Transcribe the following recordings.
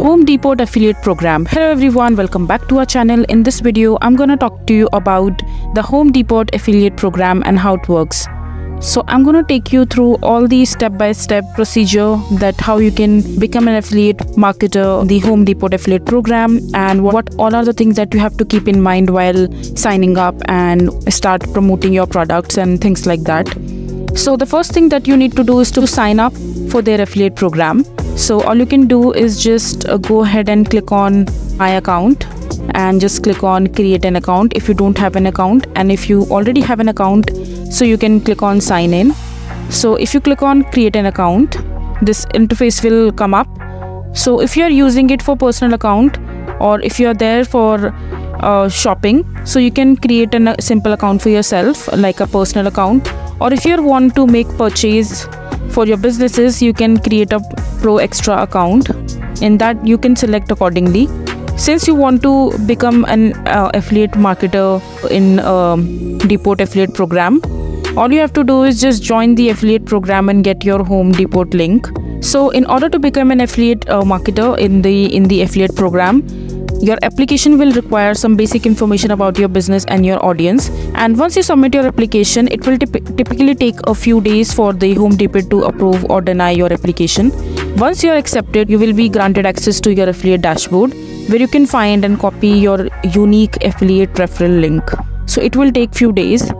Home Depot affiliate program. Hello everyone, welcome back to our channel. In this video I'm gonna talk to you about the Home Depot affiliate program and how it works. So I'm gonna take you through all the step-by-step procedure that how you can become an affiliate marketer, the Home Depot affiliate program, and what all are the things that you have to keep in mind while signing up and start promoting your products and things like that. So the first thing that you need to do is to sign up for their affiliate program. So all you can do is just go ahead and click on My Account and just click on Create an Account if you don't have an account, and if you already have an account, so you can click on Sign In. So if you click on Create an Account, this interface will come up. So if you are using it for personal account or if you are there for shopping, so you can create a simple account for yourself like a personal account, or if you want to make purchase for your businesses, you can create a Pro Extra account. In that you can select accordingly. Since you want to become an affiliate marketer in Depot affiliate program, all you have to do is just join the affiliate program and get your Home Depot link. So in order to become an affiliate marketer in the affiliate program, your application will require some basic information about your business and your audience, and once you submit your application, it will typically take a few days for the Home Depot to approve or deny your application. Once you are accepted, you will be granted access to your affiliate dashboard where you can find and copy your unique affiliate referral link. So it will take few days,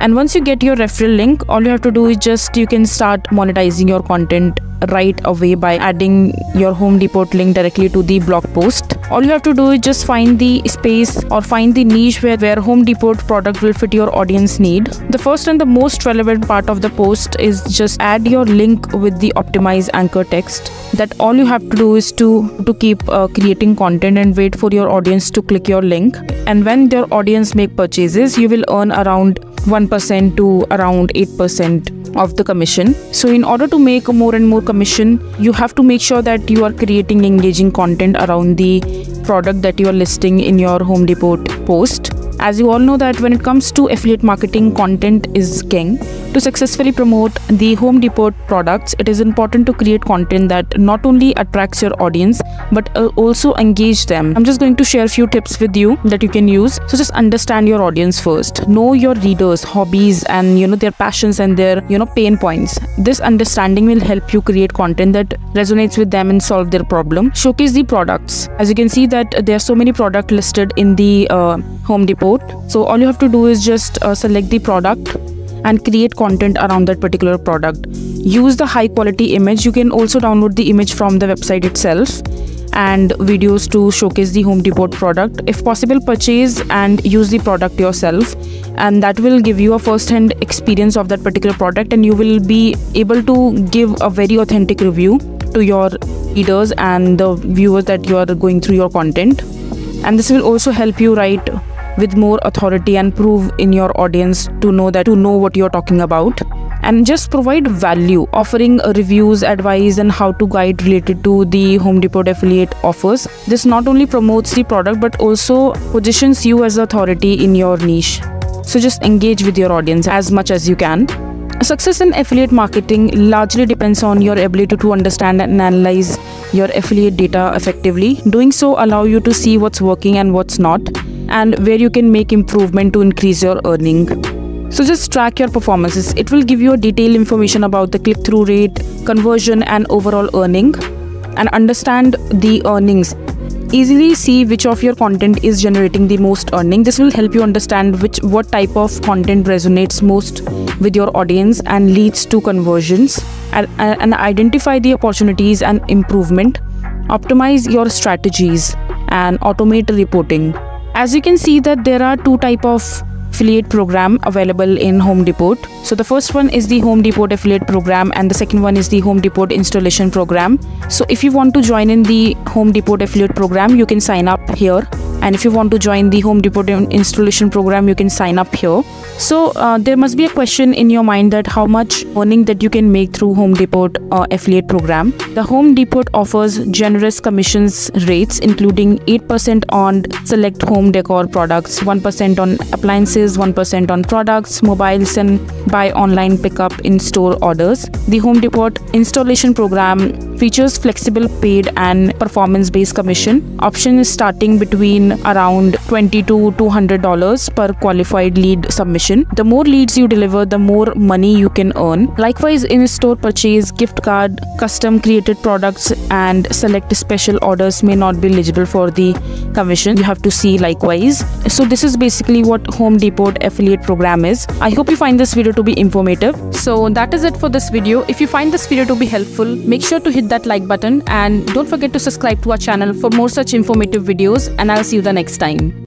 and once you get your referral link, all you have to do is just you can start monetizing your content right away by adding your Home Depot link directly to the blog post. All you have to do is just find the space or find the niche where Home Depot product will fit your audience need. The first and the most relevant part of the post is just add your link with the optimized anchor text. That all you have to do is to keep creating content and wait for your audience to click your link, and when your audience make purchases, you will earn around 1% to around 8% of the commission. So in order to make more and more commission, you have to make sure that you are creating engaging content around the product that you are listing in your Home Depot post. As you all know that when it comes to affiliate marketing, content is king. To successfully promote the Home Depot products, it is important to create content that not only attracts your audience but also engage them. I'm just going to share a few tips with you that you can use. So just understand your audience first. Know your readers, hobbies, and their passions and their pain points. This understanding will help you create content that resonates with them and solve their problem. Showcase the products. As you can see that there are so many products listed in the Home Depot. So all you have to do is just select the product and create content around that particular product. Use the high quality image. You can also download the image from the website itself and videos to showcase the Home Depot product. If possible, purchase and use the product yourself, and that will give you a first-hand experience of that particular product, and you will be able to give a very authentic review to your readers and the viewers that you are going through your content. And this will also help you write with more authority and prove in your audience to know what you're talking about. And just provide value, offering reviews, advice, and how to guide related to the Home Depot affiliate offers. This not only promotes the product but also positions you as authority in your niche. So just engage with your audience as much as you can. Success in affiliate marketing largely depends on your ability to understand and analyze your affiliate data effectively. Doing so allows you to see what's working and what's not, and where you can make improvement to increase your earning. So just track your performances. It will give you a detailed information about the click-through rate, conversion, and overall earning, and understand the earnings. Easily see which of your content is generating the most earning. This will help you understand what type of content resonates most with your audience and leads to conversions, and identify the opportunities and improvement. Optimize your strategies and automate reporting. As you can see that there are two types of affiliate program available in Home Depot. So the first one is the Home Depot affiliate program, and the second one is the Home Depot installation program. So if you want to join in the Home Depot affiliate program, you can sign up here, and if you want to join the Home Depot installation program, you can sign up here. So there must be a question in your mind that how much earning that you can make through Home Depot affiliate program. The Home Depot offers generous commissions rates, including 8% on select home decor products, 1% on appliances, 1% on products, mobiles, and buy online pickup in store orders. The Home Depot installation program Features flexible paid and performance-based commission. Option is starting between around $20 to $200 per qualified lead submission. The more leads you deliver, the more money you can earn. Likewise, in-store purchase, gift card, custom created products and select special orders may not be eligible for the commission. You have to see likewise. So this is basically what Home Depot affiliate program is. I hope you find this video to be informative. So that is it for this video. If you find this video to be helpful, make sure to hit that like button and don't forget to subscribe to our channel for more such informative videos, and I'll see you the next time.